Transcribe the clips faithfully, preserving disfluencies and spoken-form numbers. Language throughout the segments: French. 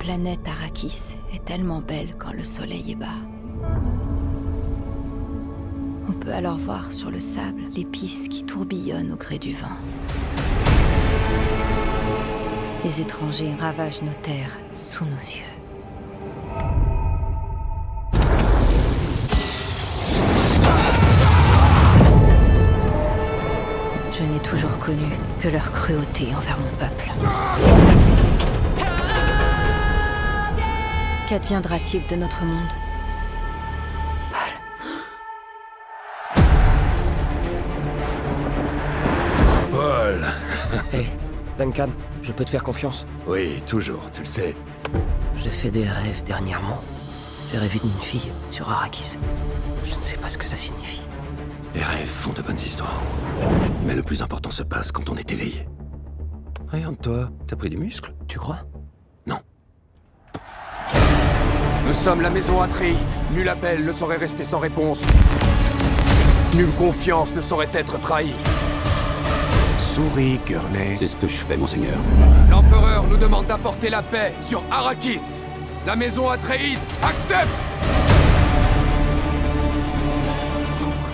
planète Arrakis est tellement belle quand le soleil est bas. On peut alors voir sur le sable l'épice qui tourbillonne au gré du vent. Les étrangers ravagent nos terres sous nos yeux. Je n'ai toujours connu que leur cruauté envers mon peuple. Qu'adviendra-t-il de notre monde ? Paul. Paul. Hey, Duncan, je peux te faire confiance ? Oui, toujours, tu le sais. J'ai fait des rêves dernièrement. J'ai rêvé d'une fille sur Arrakis. Je ne sais pas ce que ça signifie. Les rêves font de bonnes histoires. Mais le plus important se passe quand on est éveillé. Regarde-toi, t'as pris du muscle, tu crois? Non. Nous sommes la Maison Atréides. Nul appel ne saurait rester sans réponse. Nulle confiance ne saurait être trahie. Souris, Gurney. C'est ce que je fais, monseigneur. L'empereur nous demande d'apporter la paix sur Arrakis. La Maison Atréides accepte!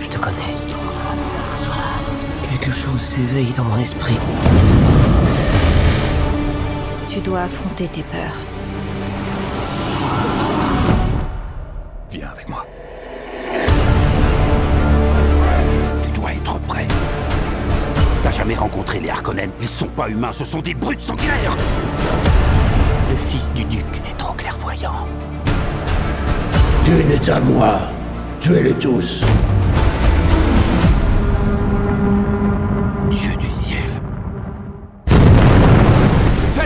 Je te connais. Quelque chose s'éveille dans mon esprit. Tu dois affronter tes peurs. Viens avec moi. Tu dois être prêt. T'as jamais rencontré les Harkonnen? Ils sont pas humains, ce sont des brutes sanguinaires. Le fils du duc est trop clairvoyant. Tu n'es à moi. Tuez-les tous.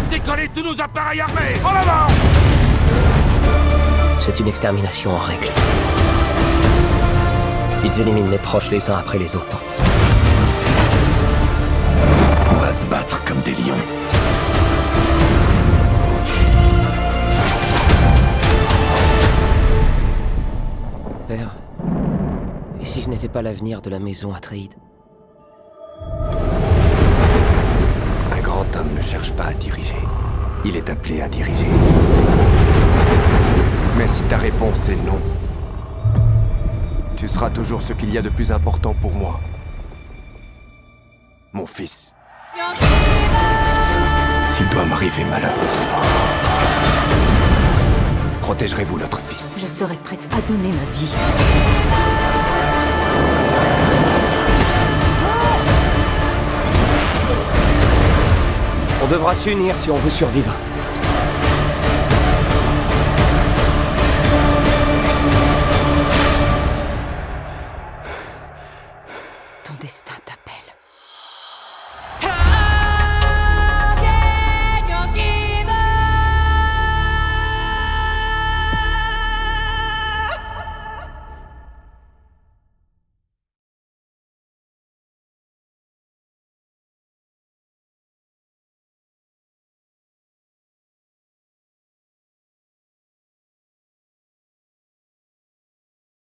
Décollez tous nos appareils armés! En avant! C'est une extermination en règle. Ils éliminent mes proches les uns après les autres. On va se battre comme des lions. Père, et si je n'étais pas l'avenir de la Maison Atréides? L'homme ne cherche pas à diriger. Il est appelé à diriger. Mais si ta réponse est non, tu seras toujours ce qu'il y a de plus important pour moi. Mon fils. S'il doit m'arriver malheur, protégerez-vous notre fils? Je serai prête à donner ma vie. On devra s'unir si on veut survivre.